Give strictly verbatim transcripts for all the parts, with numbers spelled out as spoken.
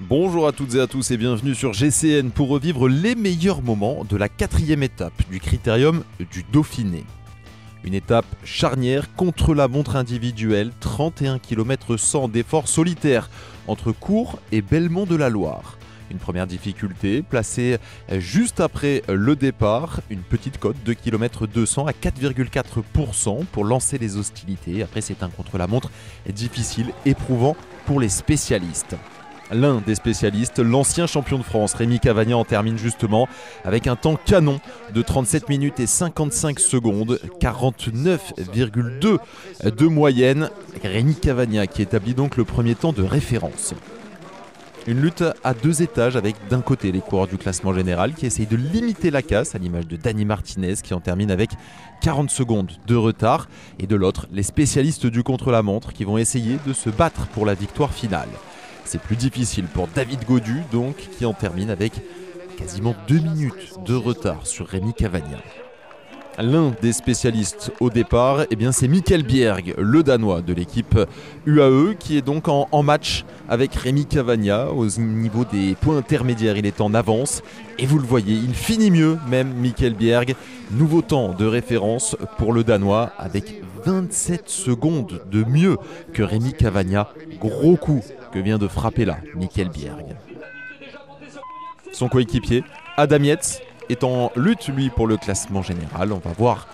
Bonjour à toutes et à tous et bienvenue sur G C N pour revivre les meilleurs moments de la quatrième étape du Critérium du Dauphiné. Une étape charnière contre la montre individuelle, trente et un kilomètres cent d'efforts solitaires entre Cours et Belmont-de-la-Loire. Une première difficulté, placée juste après le départ, une petite cote de deux kilomètres deux cents à quatre virgule quatre pour cent pour lancer les hostilités. Après, c'est un contre-la-montre difficile, éprouvant pour les spécialistes. L'un des spécialistes, l'ancien champion de France, Rémi Cavagna, en termine justement avec un temps canon de trente-sept minutes et cinquante-cinq secondes, quarante-neuf virgule deux de moyenne. Rémi Cavagna qui établit donc le premier temps de référence. Une lutte à deux étages avec d'un côté les coureurs du classement général qui essayent de limiter la casse à l'image de Dany Martinez qui en termine avec quarante secondes de retard et de l'autre les spécialistes du contre-la-montre qui vont essayer de se battre pour la victoire finale. C'est plus difficile pour David Gaudu donc qui en termine avec quasiment deux minutes de retard sur Rémi Cavagna. L'un des spécialistes au départ, eh bien c'est Mikkel Bjerg, le Danois de l'équipe U A E, qui est donc en, en match avec Rémi Cavagna. Au niveau des points intermédiaires, il est en avance. Et vous le voyez, il finit mieux, même Mikkel Bjerg. Nouveau temps de référence pour le Danois, avec vingt-sept secondes de mieux que Rémi Cavagna. Gros coup que vient de frapper là, Mikkel Bjerg. Son coéquipier, Adam Yates, est en lutte, lui, pour le classement général. On va voir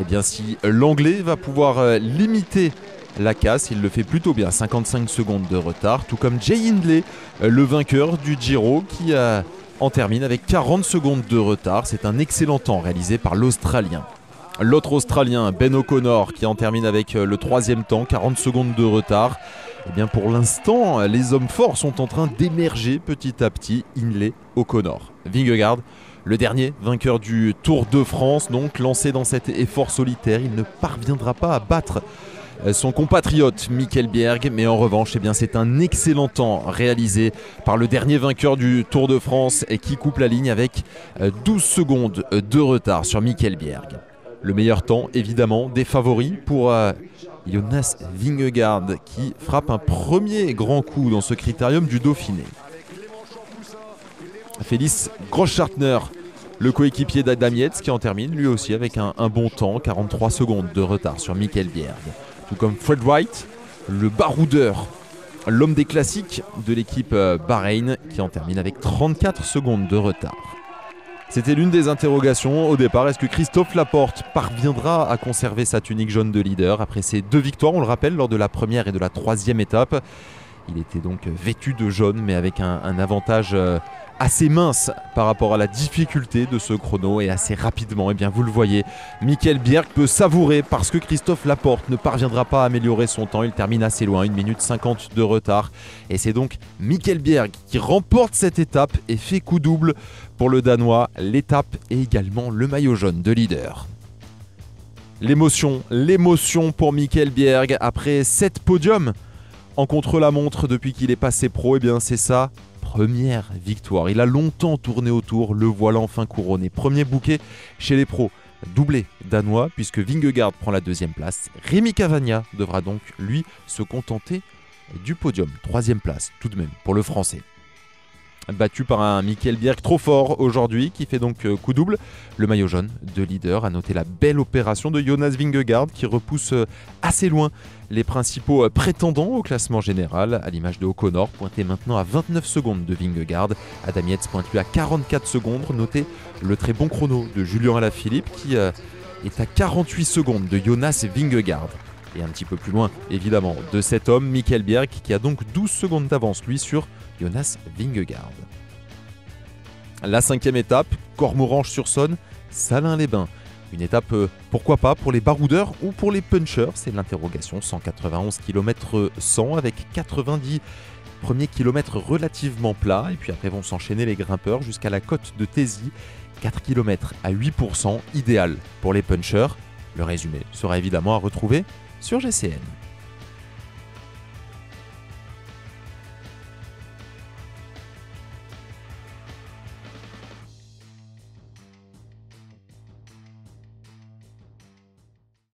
eh bien, si l'anglais va pouvoir limiter la casse. Il le fait plutôt bien, cinquante-cinq secondes de retard, tout comme Jay Hindley, le vainqueur du Giro, qui euh, en termine avec quarante secondes de retard. C'est un excellent temps réalisé par l'Australien. L'autre Australien, Ben O'Connor, qui en termine avec le troisième temps, quarante secondes de retard. Eh bien, pour l'instant, les hommes forts sont en train d'émerger petit à petit. Hindley, O'Connor, Vingegaard, le dernier vainqueur du Tour de France, donc lancé dans cet effort solitaire, il ne parviendra pas à battre son compatriote Mikkel Bjerg. Mais en revanche, eh bien, c'est un excellent temps réalisé par le dernier vainqueur du Tour de France et qui coupe la ligne avec douze secondes de retard sur Mikkel Bjerg. Le meilleur temps, évidemment, des favoris pour euh, Jonas Vingegaard qui frappe un premier grand coup dans ce Critérium du Dauphiné. Félix Groschartner, le coéquipier d'Adam Yates, qui en termine lui aussi avec un, un bon temps, quarante-trois secondes de retard sur Mikkel Bjerg. Tout comme Fred Wright, le baroudeur, l'homme des classiques de l'équipe Bahreïn, qui en termine avec trente-quatre secondes de retard. C'était l'une des interrogations au départ. Est-ce que Christophe Laporte parviendra à conserver sa tunique jaune de leader après ses deux victoires, on le rappelle, lors de la première et de la troisième étape? Il était donc vêtu de jaune, mais avec un, un avantage euh, assez mince par rapport à la difficulté de ce chrono, et assez rapidement, et bien vous le voyez, Mikkel Bjerg peut savourer parce que Christophe Laporte ne parviendra pas à améliorer son temps. Il termine assez loin, une minute cinquante de retard, et c'est donc Mikkel Bjerg qui remporte cette étape et fait coup double pour le Danois, l'étape et également le maillot jaune de leader. L'émotion, l'émotion pour Mikkel Bjerg après sept podiums en contre-la-montre depuis qu'il est passé pro, et bien c'est ça. Première victoire, il a longtemps tourné autour, le voilà enfin couronné. Premier bouquet chez les pros, doublé danois puisque Vingegaard prend la deuxième place. Rémi Cavagna devra donc lui se contenter du podium, troisième place tout de même pour le français. Battu par un Mikkel Bjerg trop fort aujourd'hui qui fait donc coup double. Le maillot jaune de leader a noté la belle opération de Jonas Vingegaard qui repousse assez loin les principaux prétendants au classement général, à l'image de O'Connor, pointé maintenant à vingt-neuf secondes de Vingegaard. Adam Yates pointe lui à quarante-quatre secondes. Notez le très bon chrono de Julian Alaphilippe qui est à quarante-huit secondes de Jonas Vingegaard. Et un petit peu plus loin, évidemment, de cet homme, Mikkel Bjerg, qui a donc douze secondes d'avance, lui, sur Jonas Vingegaard. La cinquième étape, Cormorange sur Saône, Salin-les-Bains. Une étape, euh, pourquoi pas, pour les baroudeurs ou pour les punchers, c'est l'interrogation. cent quatre-vingt-onze kilomètres cent avec quatre-vingt-dix premiers kilomètres relativement plats. Et puis après vont s'enchaîner les grimpeurs jusqu'à la côte de Thésy, quatre kilomètres à huit pour cent, idéal pour les punchers. Le résumé sera évidemment à retrouver sur G C N.